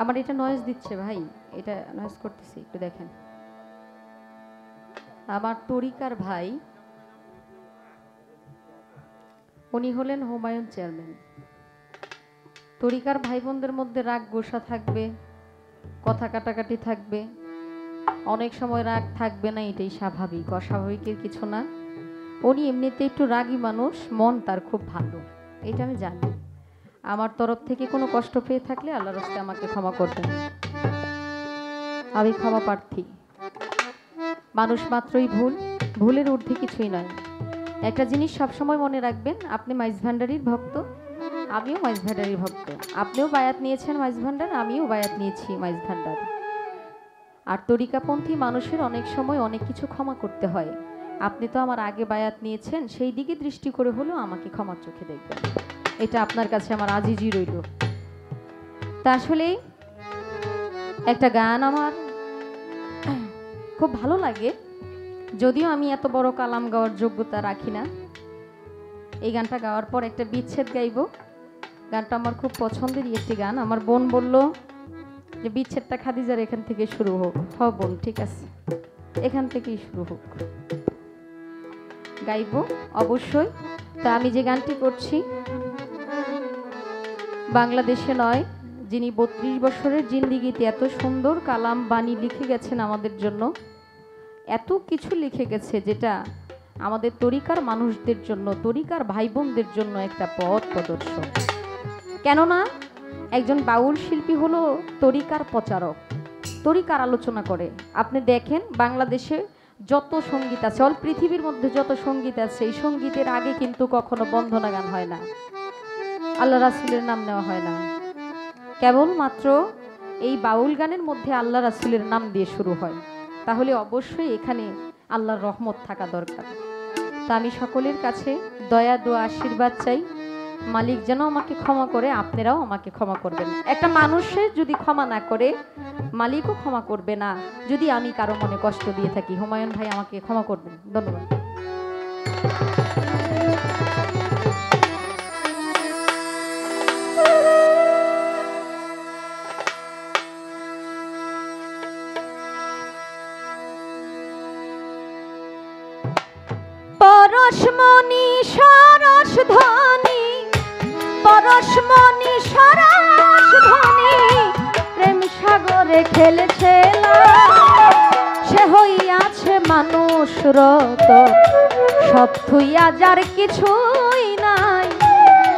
আমার এটা নয়েজ দিচ্ছে ভাই, এটা নয়েজ করতেছি, একটু দেখেন। আমার তরিকার ভাই, উনি হলেন হুমায়ুন চেয়ারম্যান। তরিকার ভাই বোনদের মধ্যে রাগ গোসা থাকবে, কথা কাটাকাটি থাকবে, অনেক সময় রাগ থাকবে না, এটাই স্বাভাবিক, অস্বাভাবিকের কিছু না। উনি এমনিতে একটু রাগী মানুষ, মন তার খুব ভালো, এটা আমি জানি। আমার তরফ থেকে কোনো কষ্ট পেয়ে থাকলে আল্লাহর রাস্তে আমাকে ক্ষমা করবেন, আমি ক্ষমা প্রার্থী। মানুষ মাত্রই ভুল, ভুলের ঊর্ধ্বে কিছুই নয়। একটা জিনিস সবসময় মনে রাখবেন, আপনি মাইজ ভান্ডারির ভক্ত, আমিও মাইজ ভান্ডারির ভক্ত। আপনিও বায়াত নিয়েছেন মাইজ ভান্ডার, আমিও বায়াত নিয়েছি মাইজ ভান্ডার। আর তরিকাপন্থী মানুষের অনেক সময় অনেক কিছু ক্ষমা করতে হয়। আপনি তো আমার আগে বায়াত নিয়েছেন, সেই দিকে দৃষ্টি করে হলেও আমাকে ক্ষমার চোখে দেখবেন, এটা আপনার কাছে আমার আজিজি রইল। তা আসলে একটা গান আমার খুব ভালো লাগে, যদিও আমি এত বড় কালাম গাওয়ার যোগ্যতা রাখি না। এই গানটা গাওয়ার পর একটা বিচ্ছেদ গাইব, গানটা আমার খুব পছন্দের একটি গান। আমার বোন বলল যে বিচ্ছেদটা খাদিজার এখান থেকে শুরু হোক। হ বোন, ঠিক আছে, এখান থেকেই শুরু হোক, গাইব অবশ্যই। তা আমি যে গানটি করছি, বাংলাদেশে নয়, যিনি ৩২ বছরের জিন্দিগিতে এত সুন্দর কালাম বাণী লিখে গেছেন আমাদের জন্য, এত কিছু লিখে গেছে যেটা আমাদের তরিকার মানুষদের জন্য, তরিকার ভাই বোনদের জন্য একটা পথ প্রদর্শক। কেননা একজন বাউল শিল্পী হলো তরিকার প্রচারক, তরিকার আলোচনা করে। আপনি দেখেন বাংলাদেশে যত সঙ্গীত আছে, অল পৃথিবীর মধ্যে যত সঙ্গীত আছে, এই সঙ্গীতের আগে কিন্তু কখনো বন্দনা গান হয় না, আল্লাহ রাসুলের নাম নেওয়া হয় না। কেবলমাত্র এই বাউল গানের মধ্যে আল্লাহ রাসুলের নাম দিয়ে শুরু হয়। তাহলে অবশ্যই এখানে আল্লাহর রহমত থাকা দরকার। তা আমি সকলের কাছে দয়া দোয়া আশীর্বাদ চাই, মালিক যেন আমাকে ক্ষমা করে, আপনারাও আমাকে ক্ষমা করবেন। একটা মানুষের যদি ক্ষমা না করে, মালিকও ক্ষমা করবে না, যদি আমি কারো মনে কষ্ট দিয়ে থাকি। হুমায়ুন ভাই আমাকে ক্ষমা করবেন, ধন্যবাদ। পরশমণি সরস ধ্বনি, পরশমণি সরস ধ্বনি, প্রেম সাগরে খেলেছে সে হইয়াছে মানুষ রত। সব থুইয়া যার কিছুই নাই,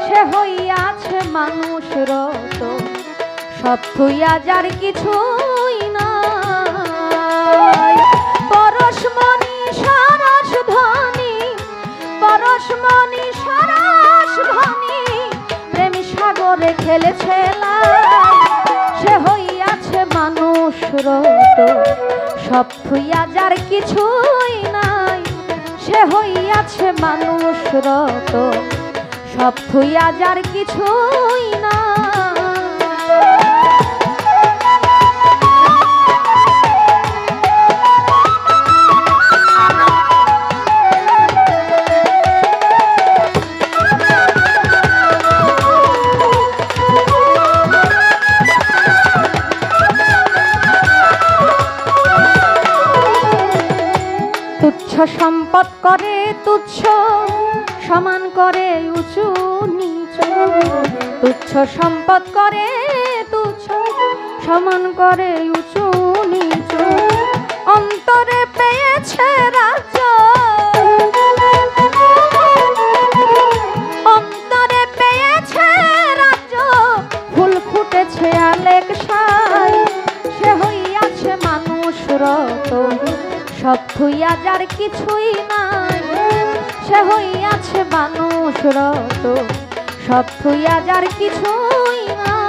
সে হইয়াছে মানুষ রত। সব থুইয়া যার কিছুই নাই, পরশমণি সরস ধ্বনি, পরশমণি সরস ধ্বনি, প্রেম সাগরে খেলেছে সে হইয়াছে মানুষ রত। সব থুইয়া যার কিছুই নাই, সে হইয়াছে মানুষ রত। সব থুইয়া যার কিছুই নাই। সম্পদ করে তুচ্ছ, সমান করে উঁচু নিচ। তুচ্ছ সম্পদ করে তুচ্ছ, সমান করে উঁচু নিচ। অন্তরে পেয়েছে রাজ্য, অন্তরে পেয়েছে রাজ্য। ফুল ফুটেছে আলেক সাই, সে হইয়াছে মানুষ রত। সব থুইয়া যার কিছুই নাই, সে হইয়াছে মানুষ রত। সব থুইয়া যার কিছুই নাই।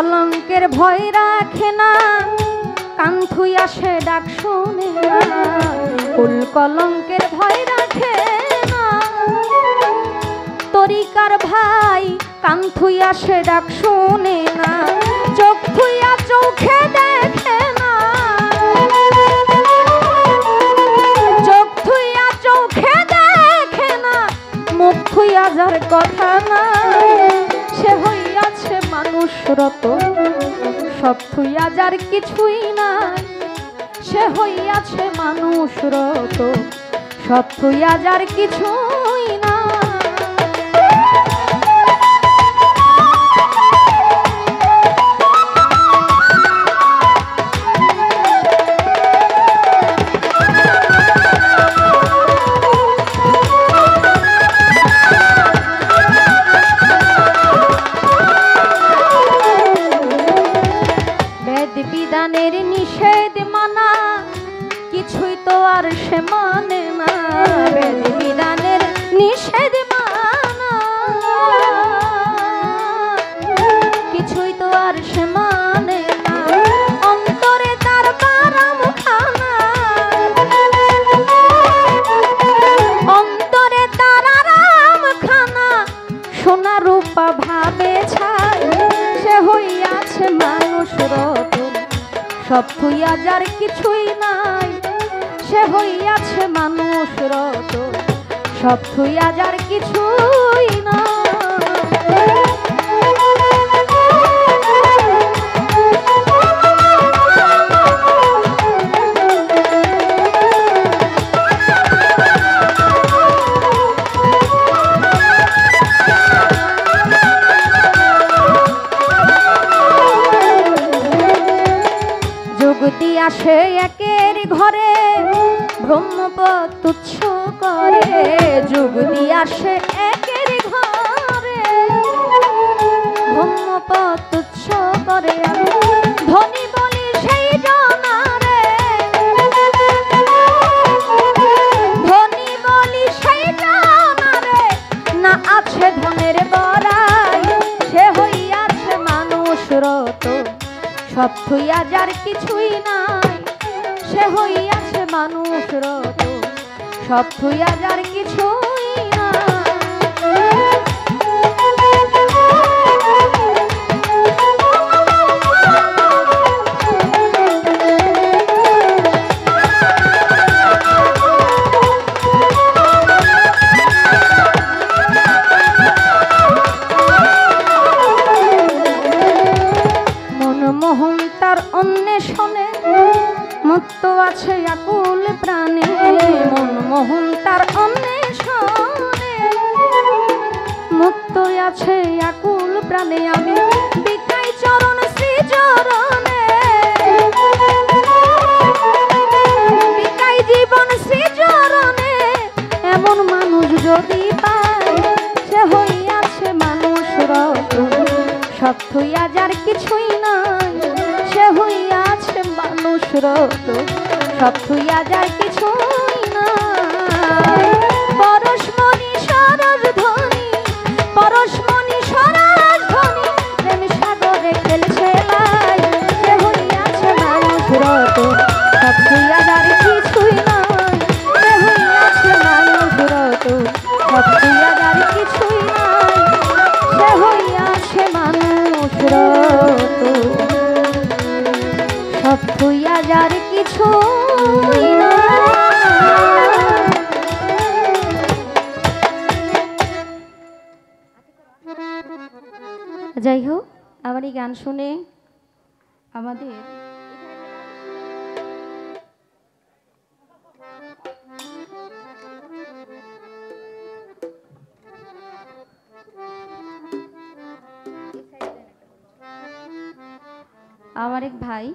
কলঙ্কের ভয় রাখে না, কান থুইয়া সে ডাক শোনে না। কুল কলঙ্কের ভয় রাখে তরিকার ভাই কান থুইয়া সে ডাক শোনে না, চোখ থুইয়া চোখে দেখে না, চোখ থুইয়া চোখে দেখে না, মুখ থুইয়া যার কথা না, সে হইয়াছে মানুষ রত সব থুইয়া যার কিছুই নাই, সে হইয়াছে মানুষ রত সব থুইয়া যার কিছু। সব থুইয়া যার কিছুই নাই, সে হইয়াছে মানুষ রত সব থুইয়া যার কিছুই নাই। সে একের ঘরে ব্রহ্মপদ তুচ্ছ করে, যোগ দিয়া সে একের ঘরে ব্রহ্মপদ তুচ্ছ করে, আমি ধনী বলি সেই জনারে, ধনী বলি সেই জনারে, না আছে ধনের বড়াই, সে হইয়াছে মানুষ রত সব থুইয়া যার কিছুই নাই, সে হইয়াছে মানুষ রত সব থুইয়া যার কিছুই নাই। সব থুইয়া যার কিছুই নাই, সে হইয়াছে মানুষ রত সব থুইয়া যার কিছুই নাই। পরশমণি সরস ধ্বনি, পরশমণি সরস ধ্বনি, প্রেম সাগরে খেলছে লাই, সে হইয়াছে মানুষ রত সব থুইয়া যার কিছুই নাই, সে হইয়াছে মানুষ রত সব থুইয়া যার কিছুই নাই, সে হইয়াছে সব থুইয়া যার কিছুই নাই। যাই হোক, আমার এই গান শুনে আমাদের আমার এক ভাই,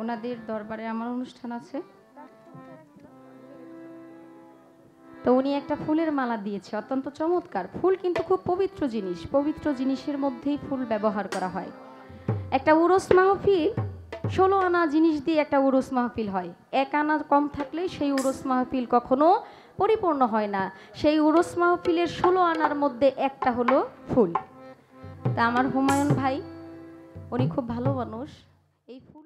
ওনাদের দরবারে আমার অনুষ্ঠান আছে, তো উনি একটা ফুলের মালা দিয়েছে, অত্যন্ত চমৎকার ফুল, কিন্তু খুব পবিত্র জিনিস, পবিত্র জিনিসের মধ্যেই ফুল ব্যবহার করা হয়। একটা উরুস মাহফিল 16 আনা জিনিস দিয়ে একটা উরুস মাহফিল হয়, 1 আনা কম থাকলেই সেই উরুস মাহফিল কখনো পরিপূর্ণ হয় না। সেই উরুস মাহফিলের 16 আনার মধ্যে একটা হলো ফুল। তা আমার হুমায়ুন ভাই উনি খুব ভালো মানুষ, এই